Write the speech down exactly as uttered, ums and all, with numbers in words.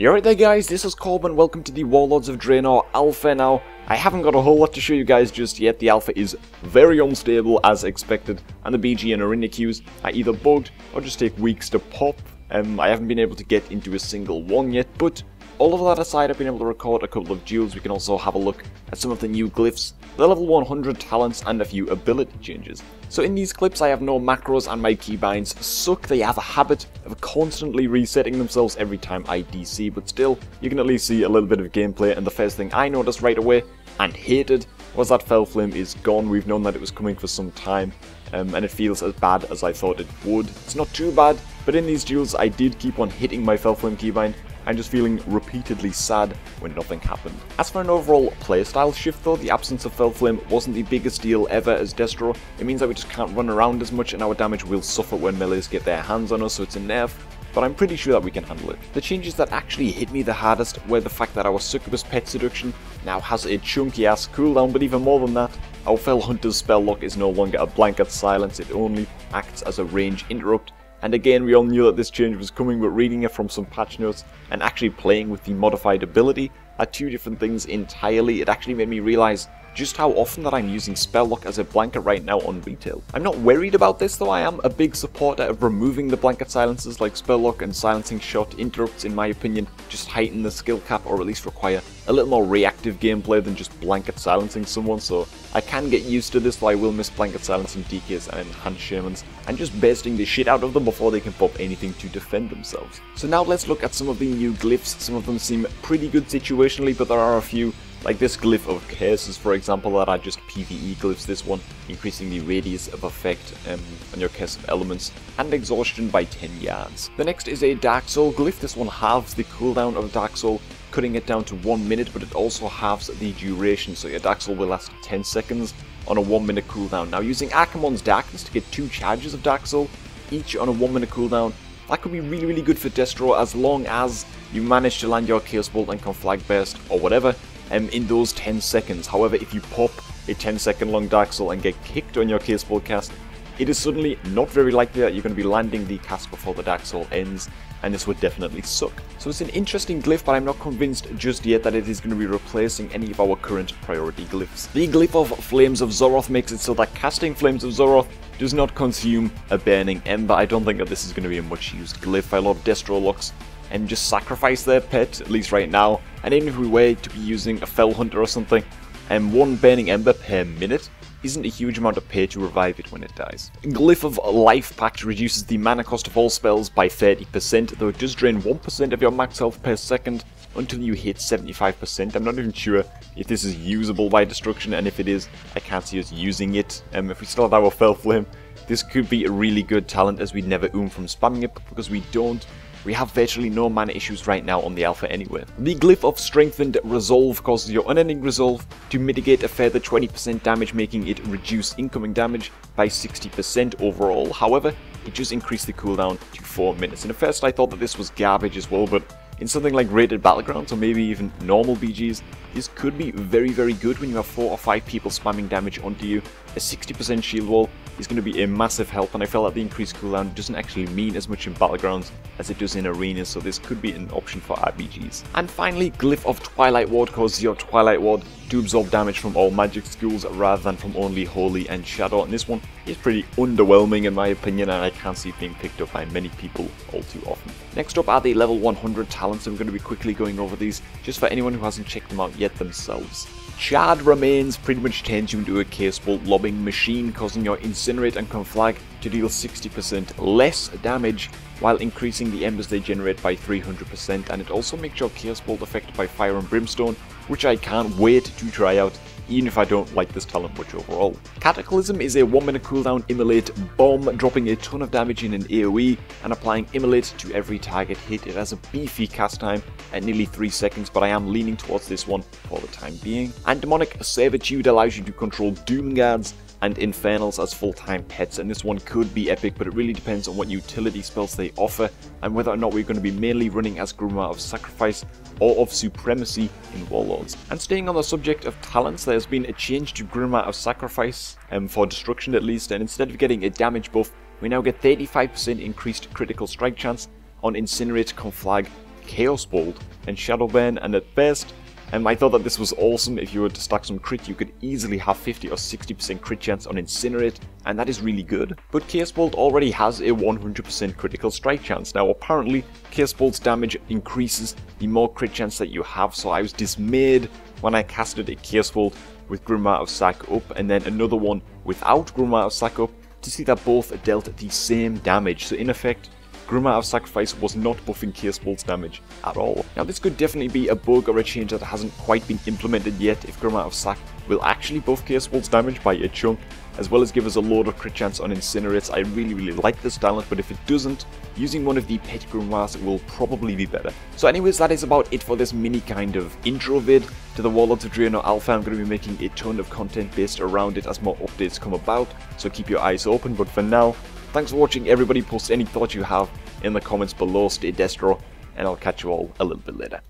You're right there guys, this is Corbin, welcome to the Warlords of Draenor Alpha. Now, I haven't got a whole lot to show you guys just yet. The Alpha is very unstable as expected, and the B G and Arinya queues are either bugged or just take weeks to pop. Um, I haven't been able to get into a single one yet, but all of that aside, I've been able to record a couple of duels. We can also have a look at some of the new glyphs, the level one hundred talents, and a few ability changes. So in these clips I have no macros and my keybinds suck. They have a habit of constantly resetting themselves every time I D C, but still, you can at least see a little bit of gameplay, and the first thing I noticed right away, and hated, was that Fel Flame is gone. We've known that it was coming for some time, um, and it feels as bad as I thought it would. It's not too bad, but in these duels I did keep on hitting my Fel Flame keybind, and just feeling repeatedly sad when nothing happened. As for an overall playstyle shift though, the absence of Fel Flame wasn't the biggest deal ever as Destro. It means that we just can't run around as much and our damage will suffer when melees get their hands on us, so it's a nerf, but I'm pretty sure that we can handle it. The changes that actually hit me the hardest were the fact that our Succubus Pet Seduction now has a chunky ass cooldown, but even more than that, our Fel Hunter's spell lock is no longer a blanket silence, it only acts as a range interrupt. And again, we all knew that this change was coming, but reading it from some patch notes and actually playing with the modified ability are two different things entirely. It actually made me realise just how often that I'm using spell lock as a blanket right now on retail. I'm not worried about this though, I am a big supporter of removing the blanket silences like spell lock and silencing shot interrupts. In my opinion, just heighten the skill cap or at least require a little more reactive gameplay than just blanket silencing someone, so I can get used to this though. I will miss blanket silencing D Ks and enhanced shamans and just bursting the shit out of them before they can pop anything to defend themselves. So now let's look at some of the new glyphs. Some of them seem pretty good situationally, but there are a few, like this Glyph of Curses for example, that are just PvE glyphs. This one increasing the radius of effect um, on your Curse of Elements and exhaustion by ten yards. The next is a Dark Soul glyph. This one halves the cooldown of Dark Soul, cutting it down to one minute, but it also halves the duration, so your Dark Soul will last ten seconds on a one minute cooldown. Now using Akamon's Darkness to get two charges of Dark Soul, each on a one minute cooldown, that could be really really good for Destro as long as you manage to land your Chaos Bolt and Conflag Burst or whatever Um, in those ten seconds. However, if you pop a ten second long Dark Soul and get kicked on your Chaos Bolt cast, it is suddenly not very likely that you're going to be landing the cast before the Dark Soul ends, and this would definitely suck. So it's an interesting glyph, but I'm not convinced just yet that it is going to be replacing any of our current priority glyphs. The Glyph of Flames of Zoroth makes it so that casting Flames of Zoroth does not consume a burning ember. I don't think that this is going to be a much used glyph. I love Destro Lux and just sacrifice their pet, at least right now, and in every way to be using a Fel Hunter or something, and um, one burning ember per minute isn't a huge amount of pay to revive it when it dies. Glyph of Life Pact reduces the mana cost of all spells by thirty percent, though it does drain one percent of your max health per second until you hit seventy-five percent. I'm not even sure if this is usable by destruction, and if it is, I can't see us using it. Um, if we still have our Fel Flame, this could be a really good talent as we'd never oom from spamming it, but because we don't, we have virtually no mana issues right now on the Alpha anyway. The Glyph of Strengthened Resolve causes your Unending Resolve to mitigate a further twenty percent damage, making it reduce incoming damage by sixty percent overall. However, it just increased the cooldown to four minutes. And at first I thought that this was garbage as well, but in something like Rated Battlegrounds or maybe even normal B Gs, this could be very very good when you have four or five people spamming damage onto you. A sixty percent shield wall is going to be a massive help, and I felt that the increased cooldown doesn't actually mean as much in Battlegrounds as it does in Arenas, so this could be an option for R P Gs. And finally, Glyph of Twilight Ward causes your Twilight Ward to absorb damage from all magic schools rather than from only Holy and Shadow, and this one is pretty underwhelming in my opinion, and I can't see it being picked up by many people all too often. Next up are the level one hundred talents. I'm going to be quickly going over these just for anyone who hasn't checked them out yet themselves. Charred Remains pretty much turns you into a Chaos Bolt lobbing machine, causing your Incinerate and Conflag to deal sixty percent less damage while increasing the embers they generate by three hundred percent, and it also makes your Chaos Bolt affected by Fire and Brimstone, which I can't wait to try out even if I don't like this talent much overall. Cataclysm is a one minute cooldown Immolate bomb, dropping a ton of damage in an AoE and applying Immolate to every target hit. It has a beefy cast time at nearly three seconds, but I am leaning towards this one for the time being. And Demonic Servitude allows you to control Doomguards and Infernals as full-time pets, and this one could be epic, but it really depends on what utility spells they offer and whether or not we're going to be mainly running as Grimoire of Sacrifice or of Supremacy in Warlords. And staying on the subject of talents, there's been a change to Grimoire of Sacrifice, um, for destruction at least, and instead of getting a damage buff, we now get thirty-five percent increased critical strike chance on Incinerate, Conflag, Chaos Bolt and Shadowburn, and at best, and um, I thought that this was awesome. If you were to stack some crit, you could easily have fifty or sixty percent crit chance on Incinerate, and that is really good. But Chaos Bolt already has a one hundred percent critical strike chance. Now apparently, Chaos Bolt's damage increases the more crit chance that you have, so I was dismayed when I casted a Chaos Bolt with Grimoire of Sack Up, and then another one without Grimoire of Sack Up, to see that both dealt the same damage. So in effect, Grimoire of Sacrifice was not buffing Chaos Bolt's damage at all. Now this could definitely be a bug or a change that hasn't quite been implemented yet, if Grimoire of Sack will actually buff Chaos Bolt's damage by a chunk, as well as give us a load of crit chance on Incinerates. I really really like this talent, but if it doesn't, using one of the pet Grimoires will probably be better. So anyways, that is about it for this mini kind of intro vid to the Warlords of Draenor Alpha. I'm going to be making a ton of content based around it as more updates come about, so keep your eyes open, but for now, thanks for watching everybody. Post any thoughts you have in the comments below. Stay Destro, and I'll catch you all a little bit later.